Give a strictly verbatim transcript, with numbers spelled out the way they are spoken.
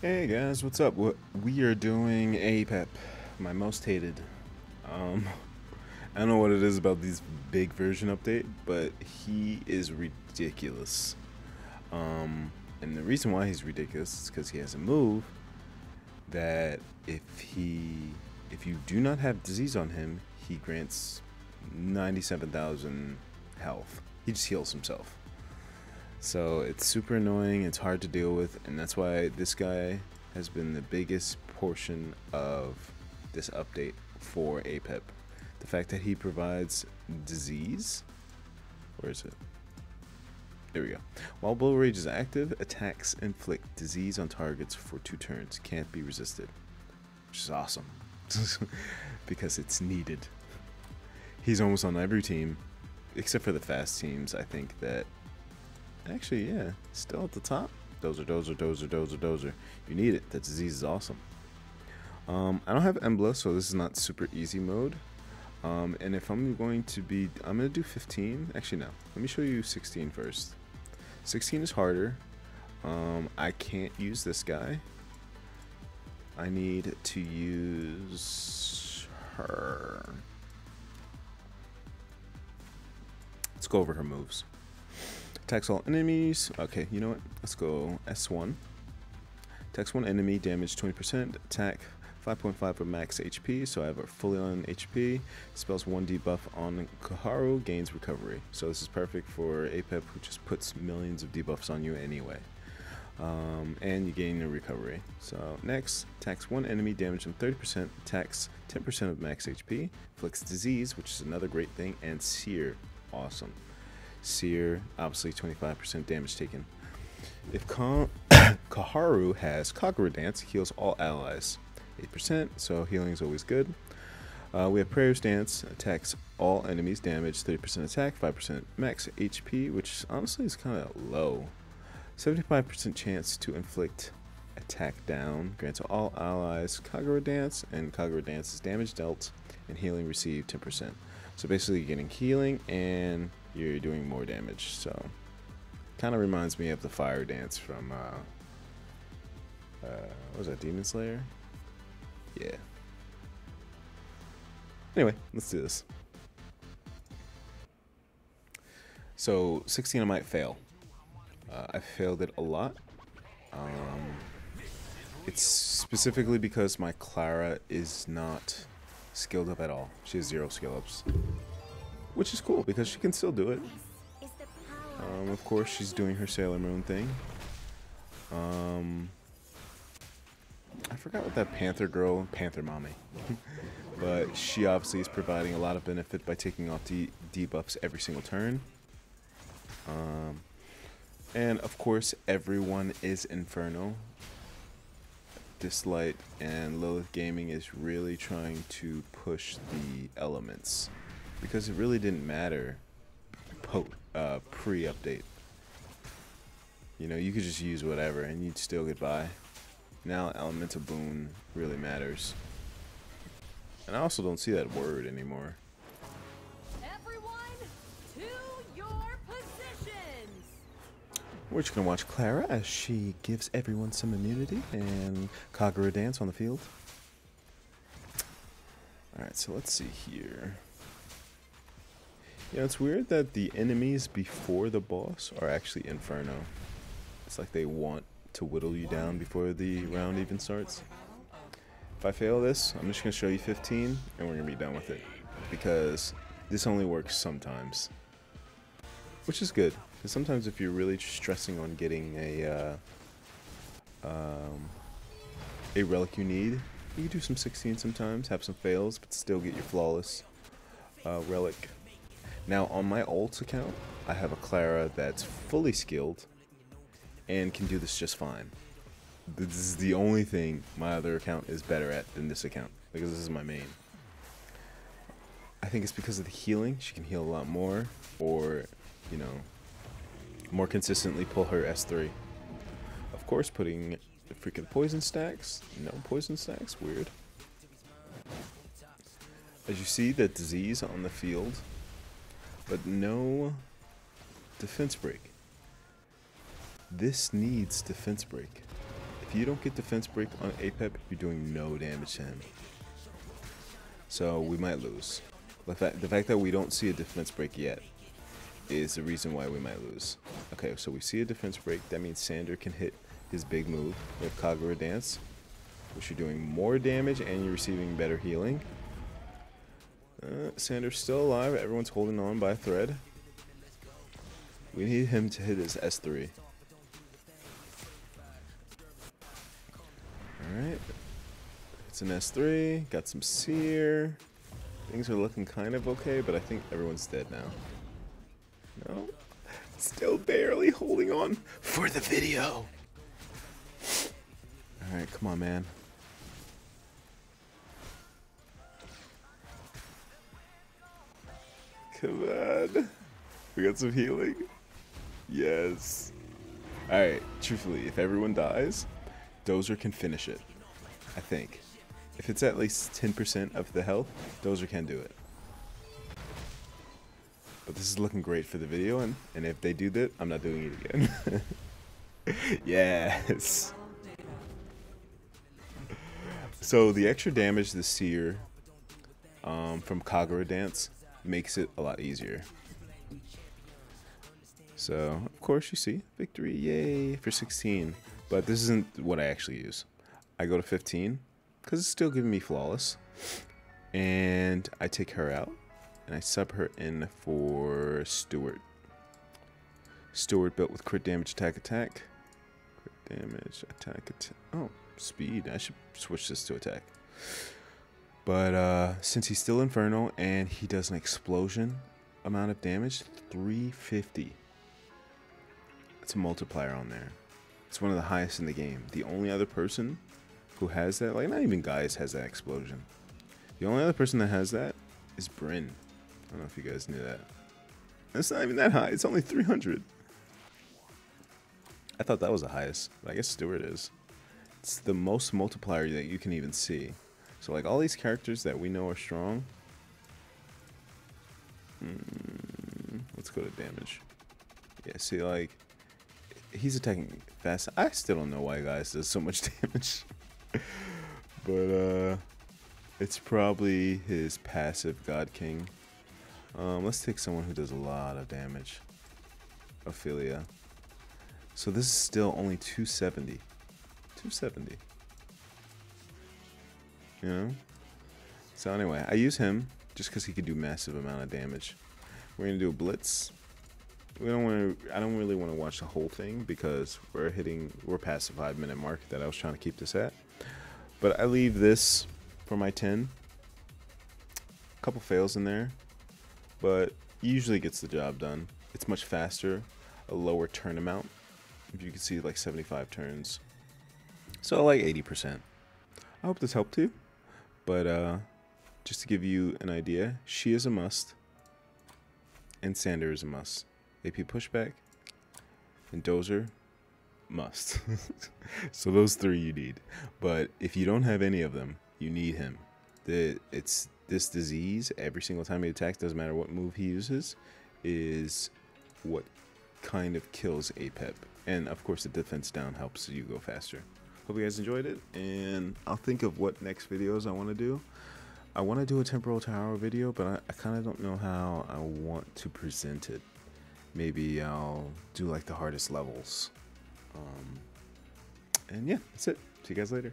Hey guys, what's up? What we are doing, Apep, my most hated. Um, I don't know what it is about these big version update, but he is ridiculous. Um, and the reason why he's ridiculous is because he has a move that if he, if you do not have disease on him, he grants ninety-seven thousand health. He just heals himself. So it's super annoying, it's hard to deal with, and that's why this guy has been the biggest portion of this update for Apep. The fact that he provides disease, where is it? There we go. While Bull Rage is active, attacks inflict disease on targets for two turns, can't be resisted, which is awesome because it's needed. He's almost on every team, except for the fast teams, I think that. Actually, yeah, still at the top. Dozer, dozer, dozer, dozer, dozer. You need it. That disease is awesome. Um, I don't have Embla, so this is not super easy mode. Um, and if I'm going to be... I'm going to do fifteen. Actually, no. Let me show you sixteen first. sixteen is harder. Um, I can't use this guy. I need to use her. Let's go over her moves. Attacks all enemies. Okay, you know what? Let's go S one. Attacks one enemy, damage twenty percent, attack five point five for max H P, so I have a fully on H P. Spells one debuff on Koharu, gains recovery. So this is perfect for Apep, who just puts millions of debuffs on you anyway. Um, and you gain a recovery. So next, attacks one enemy, damage them thirty percent, attacks ten percent of max H P, inflicts disease, which is another great thing, and sear. Awesome. Seer, obviously twenty-five percent damage taken. If Koharu has Kagura Dance, heals all allies eight percent, so healing is always good. Uh, we have Prayer's Dance, attacks all enemies, damage thirty percent attack, five percent max H P, which honestly is kind of low. seventy-five percent chance to inflict attack down, grants all allies Kagura Dance, and Kagura Dance's damage dealt and healing received ten percent. So basically you're getting healing and you're doing more damage, so kind of reminds me of the fire dance from uh, uh, what was that, Demon Slayer? Yeah. Anyway, let's do this. So sixteen, I might fail. Uh, I failed it a lot. Um, it's specifically because my Clara is not skilled up at all. She has zero skill ups. Which is cool, because she can still do it. Um, of course, she's doing her Sailor Moon thing. Um, I forgot what that Panther girl, Panther Mommy. But she obviously is providing a lot of benefit by taking off de debuffs every single turn. Um, and of course, everyone is Inferno. Dislyte and Lilith Gaming is really trying to push the elements, because it really didn't matter po uh, pre-update. You know, you could just use whatever and you'd still get by. Now Elemental Boon really matters. And I also don't see that word anymore. Everyone to your positions! We're just gonna watch Clara as she gives everyone some immunity and Kagura Dance on the field. Alright, so let's see here. Yeah, it's weird that the enemies before the boss are actually Inferno. It's like they want to whittle you down before the round even starts. If I fail this, I'm just going to show you fifteen, and we're going to be done with it. Because this only works sometimes. Which is good, because sometimes if you're really stressing on getting a, uh, um, a relic you need, you can do some sixteen sometimes, have some fails, but still get your flawless uh, relic. Now on my ult account, I have a Clara that's fully skilled and can do this just fine. This is the only thing my other account is better at than this account, because this is my main. I think it's because of the healing. She can heal a lot more, or, you know, more consistently pull her S three. Of course, putting the freaking poison stacks. No poison stacks, weird. As you see, the disease on the field, but no defense break. This needs defense break. If you don't get defense break on Apep, you're doing no damage to him. So we might lose. The fact, the fact that we don't see a defense break yet is the reason why we might lose. Okay, so we see a defense break. That means Sander can hit his big move with Kagura Dance, which you're doing more damage and you're receiving better healing. Uh, Sander's still alive. Everyone's holding on by a thread. We need him to hit his S three. Alright. It's an S three. Got some Seer. Things are looking kind of okay, but I think everyone's dead now. No? Still barely holding on for the video. Alright, come on, man. Come on. We got some healing. Yes. Alright, truthfully, if everyone dies, Dozer can finish it. I think. If it's at least ten percent of the health, Dozer can do it. But this is looking great for the video, and, and if they do that, I'm not doing it again. Yes! So the extra damage the Seer um, from Kagura Dance makes it a lot easier. So, of course, you see, victory, yay, for sixteen. But this isn't what I actually use. I go to fifteen, because it's still giving me flawless. And I take her out, and I sub her in for Stewart. Stewart built with crit damage, attack, attack. Crit damage, attack, attack. Oh, speed. I should switch this to attack. But uh, since he's still Infernal, and he does an explosion amount of damage, three fifty. It's a multiplier on there. It's one of the highest in the game. The only other person who has that, like, not even Gaius has that explosion. The only other person that has that is Brynn. I don't know if you guys knew that. That's not even that high. It's only three hundred. I thought that was the highest, but I guess Stewart is. It's the most multiplier that you can even see. So, like, all these characters that we know are strong. Mm, let's go to damage. Yeah, see, like, he's attacking fast. I still don't know why Gaius does so much damage. But uh, it's probably his passive God King. Um, let's take someone who does a lot of damage. Ophelia. So this is still only two seventy. two seventy. You know? So anyway, I use him just because he could do massive amount of damage. We're gonna do a blitz. We don't want to. I don't really want to watch the whole thing because we're hitting. We're past the five minute mark that I was trying to keep this at. But I leave this for my ten. A couple fails in there, but usually gets the job done. It's much faster, a lower turn amount. If you can see, like seventy-five turns, so like eighty percent. I hope this helped you. But uh, just to give you an idea, she is a must, and Sander is a must. A P pushback and Dozer must. So those three you need, but if you don't have any of them, you need him. The it's this disease every single time he attacks, doesn't matter what move he uses, is what kind of kills Apep. And of course the defense down helps you go faster. Hope you guys enjoyed it, and I'll think of what next videos I want to do. I want to do a Temporal Tower video, but I, I kind of don't know how I want to present it. Maybe I'll do like the hardest levels. Um, and yeah, that's it. See you guys later.